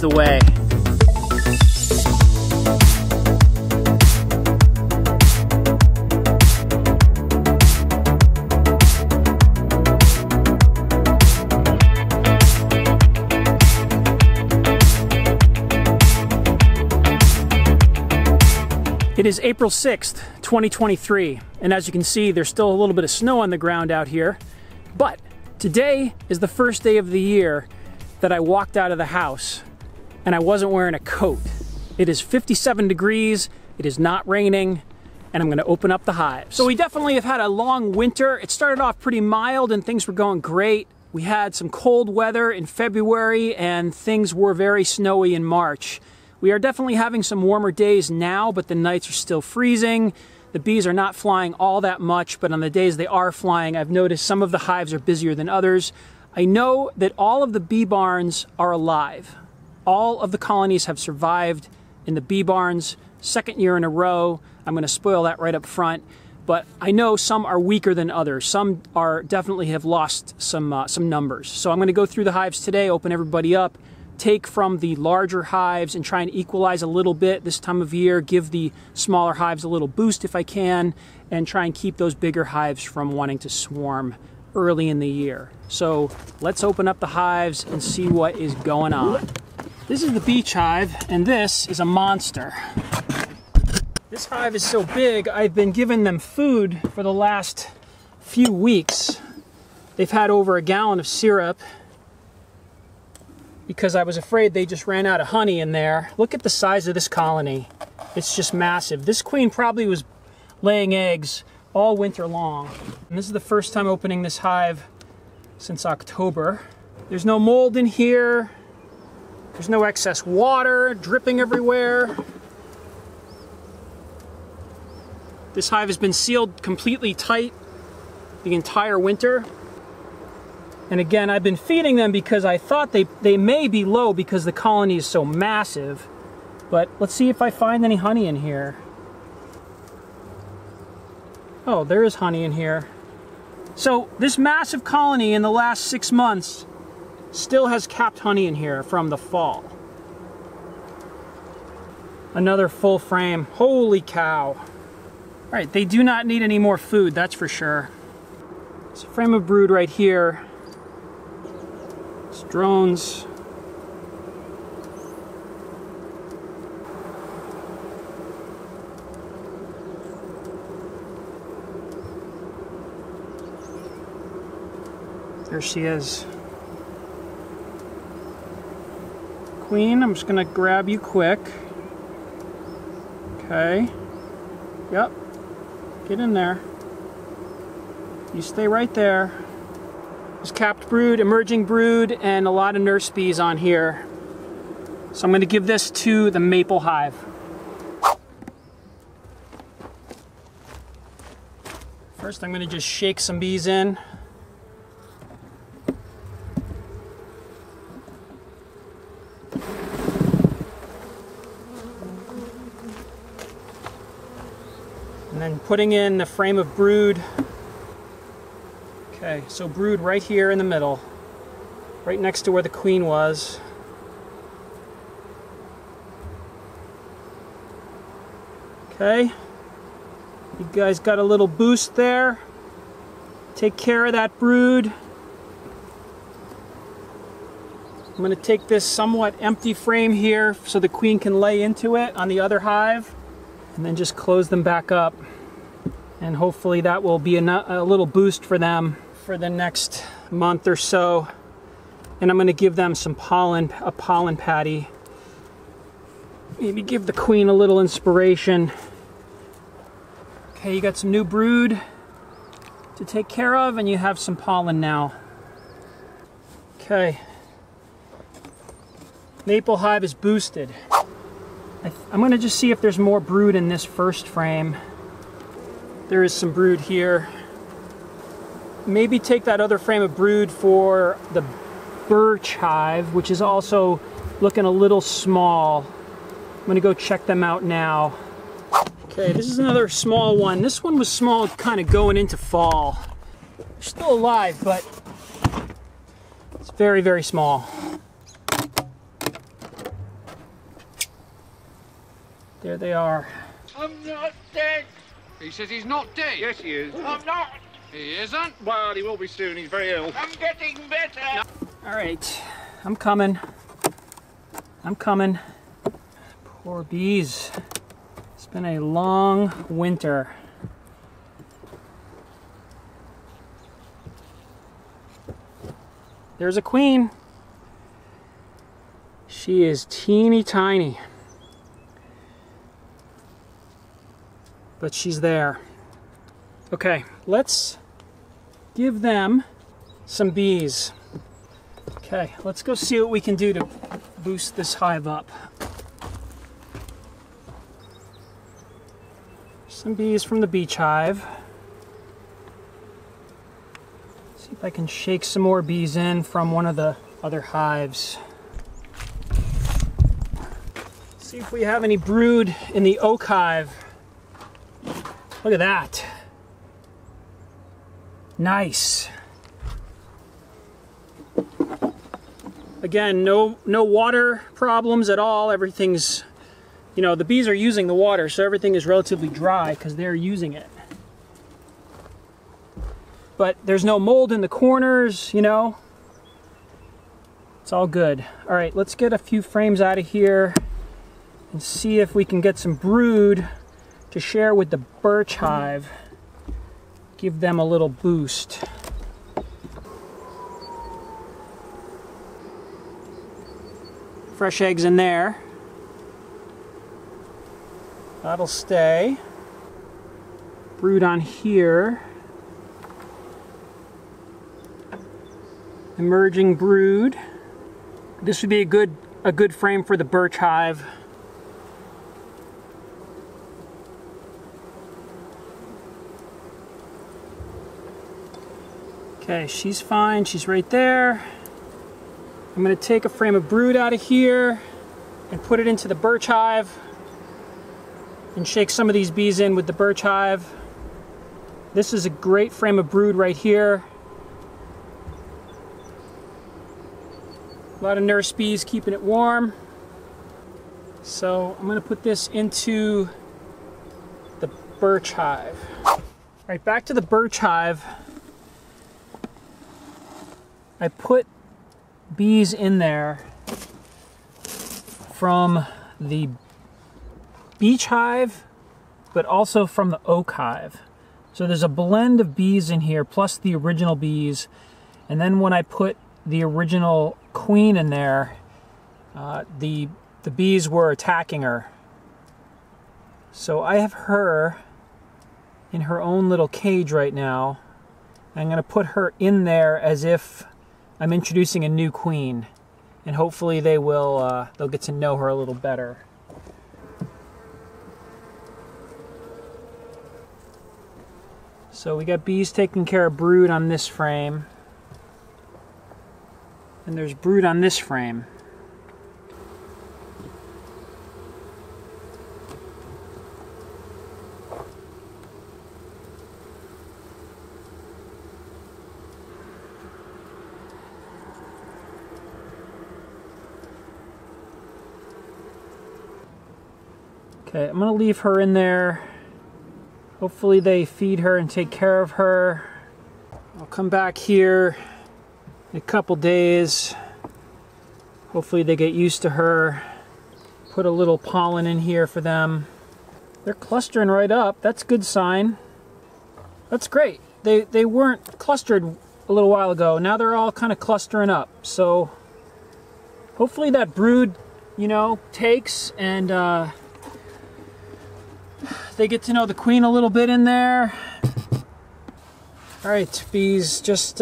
the way. It is April 6th, 2023, and as you can see, there's still a little bit of snow on the ground out here, but today is the first day of the year that I walked out of the house and I wasn't wearing a coat. It is 57 degrees, it is not raining, and I'm gonna open up the hives. So we definitely have had a long winter. It started off pretty mild and things were going great. We had some cold weather in February and things were very snowy in March. We are definitely having some warmer days now, but the nights are still freezing. The bees are not flying all that much, but on the days they are flying, I've noticed some of the hives are busier than others. I know that all of the bee barns are alive. All of the colonies have survived in the bee barns, second year in a row. I'm going to spoil that right up front, but I know some are weaker than others. Some are definitely have lost some numbers. So I'm going to go through the hives today, open everybody up, take from the larger hives and try and equalize a little bit this time of year, give the smaller hives a little boost if I can, and try and keep those bigger hives from wanting to swarm early in the year. So let's open up the hives and see what is going on. This is the Beech hive, and this is a monster. This hive is so big, I've been giving them food for the last few weeks. They've had over a gallon of syrup, because I was afraid they just ran out of honey in there. Look at the size of this colony. It's just massive. This queen probably was laying eggs all winter long. And this is the first time opening this hive since October. There's no mold in here. There's no excess water dripping everywhere. This hive has been sealed completely tight the entire winter. And again, I've been feeding them because I thought they may be low because the colony is so massive. But let's see if I find any honey in here. Oh, there is honey in here. So this massive colony in the last 6 months still has capped honey in here from the fall. Another full frame. Holy cow. All right, they do not need any more food, that's for sure. It's a frame of brood right here. Drones. There she is. Queen, I'm just gonna grab you quick. Okay. Yep. Get in there. You stay right there. There's capped brood, emerging brood, and a lot of nurse bees on here. So I'm going to give this to the Maple hive. First I'm going to just shake some bees in. And then putting in the frame of brood. Okay, so brood right here in the middle, right next to where the queen was. Okay, you guys got a little boost there. Take care of that brood. I'm going to take this somewhat empty frame here so the queen can lay into it on the other hive, and then just close them back up. And hopefully that will be a little boost for them for the next month or so. And I'm going to give them some pollen, a pollen patty. Maybe give the queen a little inspiration. Okay, you got some new brood to take care of, and you have some pollen now. Okay. Maple hive is boosted. I'm going to just see if there's more brood in this first frame. There is some brood here. Maybe take that other frame of brood for the Birch hive, which is also looking a little small. I'm gonna go check them out now. Okay, this is another small one. This one was small kind of going into fall. They're still alive, but it's very, very small. There they are. I'm not dead. He says he's not dead. Yes, he is. I'm not. He isn't? Well, he will be soon. He's very ill. I'm getting better. All right. I'm coming. I'm coming. Poor bees. It's been a long winter. There's a queen. She is teeny tiny. But she's there. Okay, let's give them some bees. Okay, let's go see what we can do to boost this hive up. Some bees from the beech hive. See if I can shake some more bees in from one of the other hives. See if we have any brood in the oak hive. Look at that. Nice. Again, no water problems at all. Everything's, you know, the bees are using the water, so everything is relatively dry because they're using it. But there's no mold in the corners, you know. It's all good. All right, let's get a few frames out of here and see if we can get some brood to share with the birch hive, give them a little boost. Fresh eggs in there. That'll stay. Brood on here. Emerging brood. This would be a good frame for the birch hive. Okay, she's fine, she's right there. I'm gonna take a frame of brood out of here and put it into the birch hive and shake some of these bees in with the birch hive. This is a great frame of brood right here. A lot of nurse bees keeping it warm. So I'm gonna put this into the birch hive. All right, back to the birch hive. I put bees in there from the beech hive, but also from the oak hive. So there's a blend of bees in here, plus the original bees. And then when I put the original queen in there, the bees were attacking her. So I have her in her own little cage right now. I'm gonna put her in there as if I'm introducing a new queen, and hopefully they will, they'll get to know her a little better. So we got bees taking care of brood on this frame, and there's brood on this frame. Okay, I'm gonna leave her in there. Hopefully they feed her and take care of her. I'll come back here in a couple days. Hopefully they get used to her. Put a little pollen in here for them. They're clustering right up. That's a good sign. That's great. They weren't clustered a little while ago. Now they're all kind of clustering up. So hopefully that brood, you know, takes and they get to know the queen a little bit in there. All right, bees, just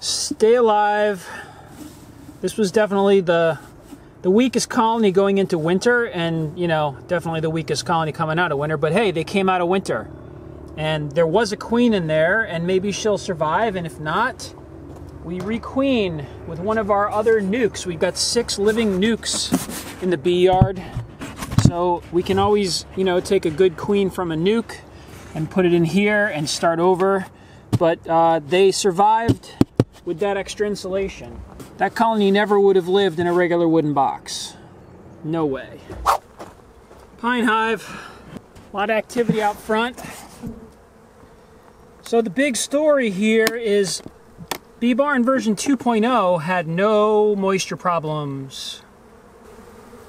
stay alive. This was definitely the weakest colony going into winter, and you know, definitely the weakest colony coming out of winter, but hey, they came out of winter. And there was a queen in there, and maybe she'll survive, and if not, we requeen with one of our other nukes. We've got 6 living nukes in the bee yard. So we can always, you know, take a good queen from a nuke and put it in here and start over. But they survived with that extra insulation. That colony never would have lived in a regular wooden box. No way. Pine hive. A lot of activity out front. So the big story here is Bee Barn version 2.0 had no moisture problems.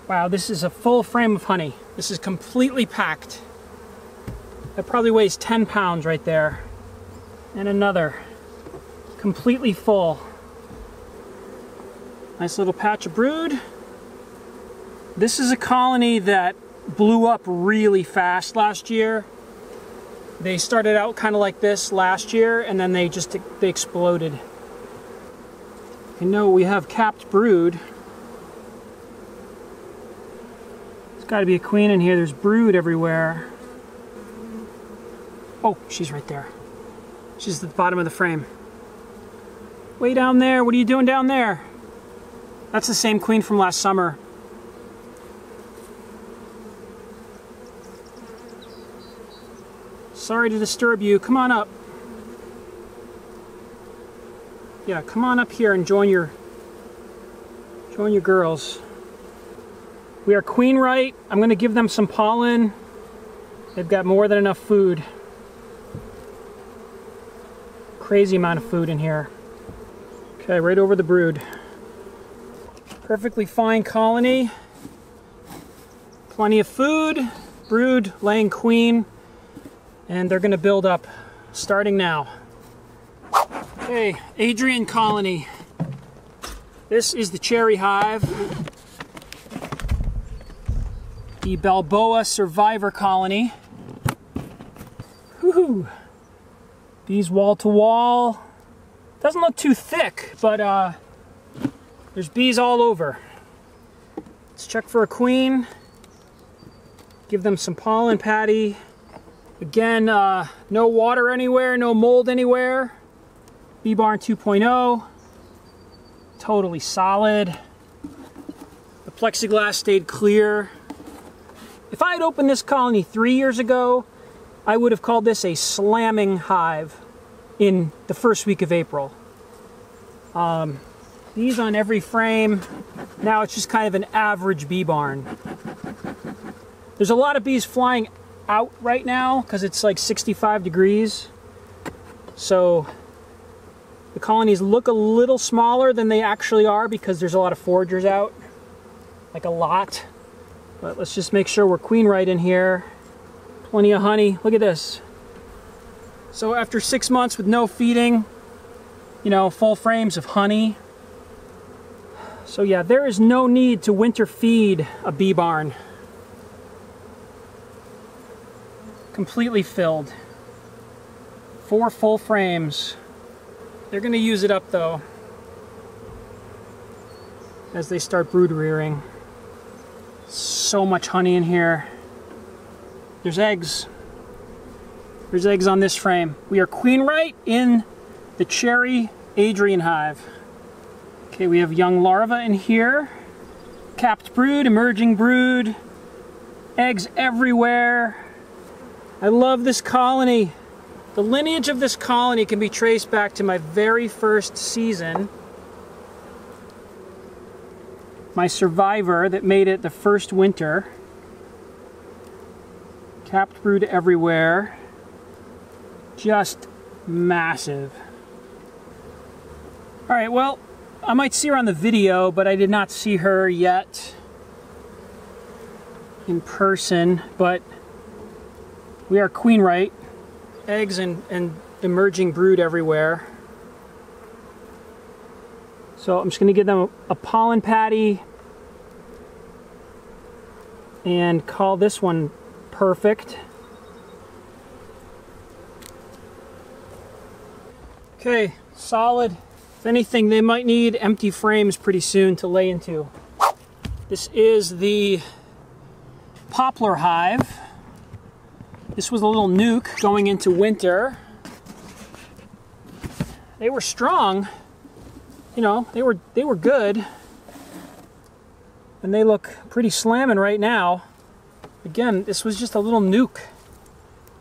Wow, this is a full frame of honey. This is completely packed. That probably weighs 10 pounds right there. And another. Completely full. Nice little patch of brood. This is a colony that blew up really fast last year. They started out kind of like this last year, and then they exploded. You know, we have capped brood. There's got to be a queen in here. There's brood everywhere. Oh, she's right there. She's at the bottom of the frame. Way down there. What are you doing down there? That's the same queen from last summer. Sorry to disturb you. Come on up. Yeah, come on up here and join your girls. We are queen right. I'm going to give them some pollen. They've got more than enough food. Crazy amount of food in here. Okay, right over the brood. Perfectly fine colony. Plenty of food. Brood, laying queen. And they're going to build up, starting now. Okay, Adrian colony. This is the Cherry hive. The Balboa survivor colony. Woohoo! These wall-to-wall. Doesn't look too thick, but there's bees all over. Let's check for a queen. Give them some pollen patty. Again, no water anywhere, no mold anywhere. Bee Barn 2.0, totally solid. The plexiglass stayed clear. If I had opened this colony 3 years ago, I would have called this a slamming hive in the first week of April. These on every frame. Now it's just kind of an average bee barn. There's a lot of bees flying out right now because it's like 65 degrees, so the colonies look a little smaller than they actually are because there's a lot of foragers out, like a lot. But let's just make sure we're queen right in here. Plenty of honey. Look at this. So after 6 months with no feeding, you know, full frames of honey. So yeah, there is no need to winter feed a bee barn. Completely filled. 4 full frames. They're going to use it up though as they start brood rearing. So much honey in here. There's eggs. There's eggs on this frame. We are queen right in the Cherry Adrian hive. Okay, we have young larvae in here. Capped brood, emerging brood. Eggs everywhere. I love this colony. The lineage of this colony can be traced back to my very first season. My survivor that made it the first winter. Capped brood everywhere. Just massive. All right, well, I might see her on the video, but I did not see her yet in person, but we are queen right. Eggs and emerging brood everywhere. So I'm just going to give them a pollen patty and call this one perfect. Okay, solid. If anything, they might need empty frames pretty soon to lay into. This is the Poplar hive. This was a little nuke going into winter. They were strong, you know, they were good. And they look pretty slamming right now. Again, this was just a little nuke.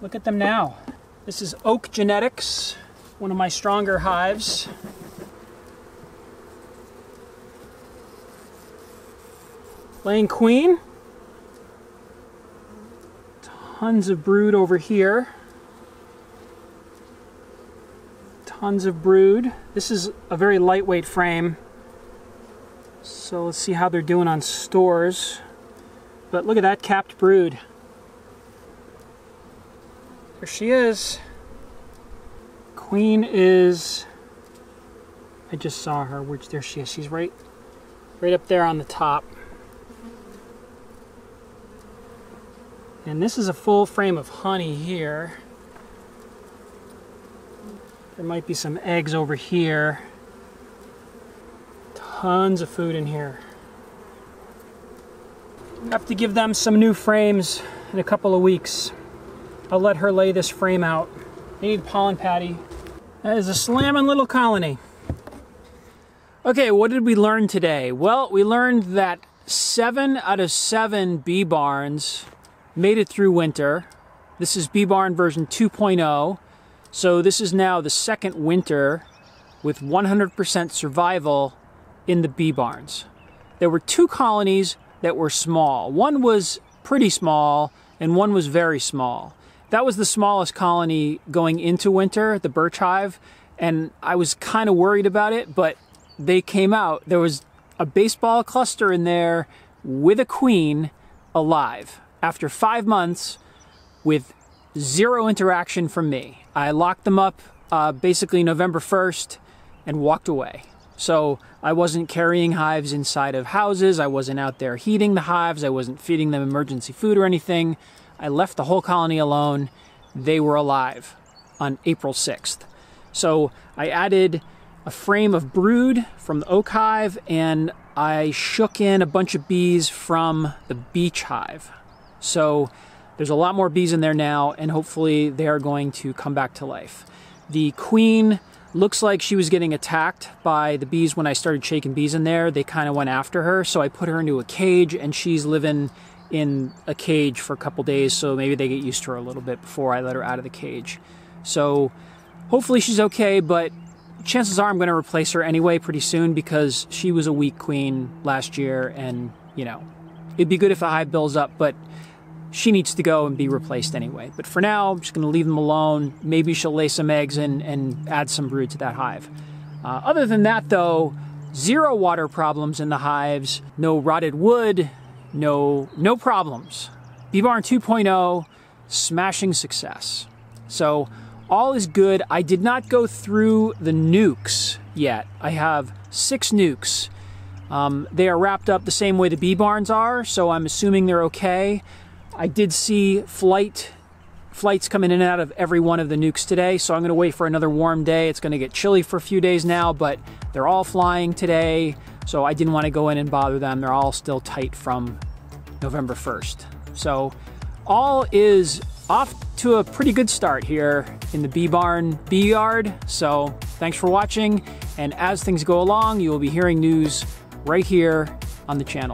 Look at them now. This is Oak Genetics, one of my stronger hives. Laying queen. tons of brood over here. Tons of brood. This is a very lightweight frame. So let's see how they're doing on stores. But look at that capped brood. There she is. Queen is, I just saw her, which there she is. She's right up there on the top. And this is a full frame of honey here. There might be some eggs over here. Tons of food in here. I have to give them some new frames in a couple of weeks. I'll let her lay this frame out. They need pollen patty. That is a slamming little colony. Okay, what did we learn today? Well, we learned that 7 out of 7 bee barns made it through winter. This is Bee Barn version 2.0. So this is now the second winter with 100% survival in the bee barns. There were two colonies that were small. One was pretty small and one was very small. That was the smallest colony going into winter, the Birch hive, and I was kind of worried about it, but they came out. There was a baseball cluster in there with a queen alive. After 5 months with zero interaction from me. I locked them up basically November 1st and walked away. So I wasn't carrying hives inside of houses. I wasn't out there heating the hives. I wasn't feeding them emergency food or anything. I left the whole colony alone. They were alive on April 6th. So I added a frame of brood from the Oak hive and I shook in a bunch of bees from the Beech hive. So there's a lot more bees in there now, and hopefully they are going to come back to life. The queen looks like she was getting attacked by the bees when I started shaking bees in there. They kind of went after her, so I put her into a cage, and she's living in a cage for a couple days, so maybe they get used to her a little bit before I let her out of the cage. So hopefully she's okay, but chances are I'm going to replace her anyway pretty soon because she was a weak queen last year, and, you know, it'd be good if the hive builds up, but she needs to go and be replaced anyway. But for now, I'm just going to leave them alone. Maybe she'll lay some eggs and add some brood to that hive. Other than that, though, zero water problems in the hives, no rotted wood, no problems. Bee Barn 2.0, smashing success. So all is good. I did not go through the nukes yet. I have 6 nukes. They are wrapped up the same way the bee barns are, so I'm assuming they're okay. I did see flights coming in and out of every one of the nukes today, so I'm going to wait for another warm day. It's going to get chilly for a few days now, but they're all flying today, so I didn't want to go in and bother them. They're all still tight from November 1st. So all is off to a pretty good start here in the Bee Barn Bee Yard, so thanks for watching, and as things go along, you will be hearing news right here on the channel.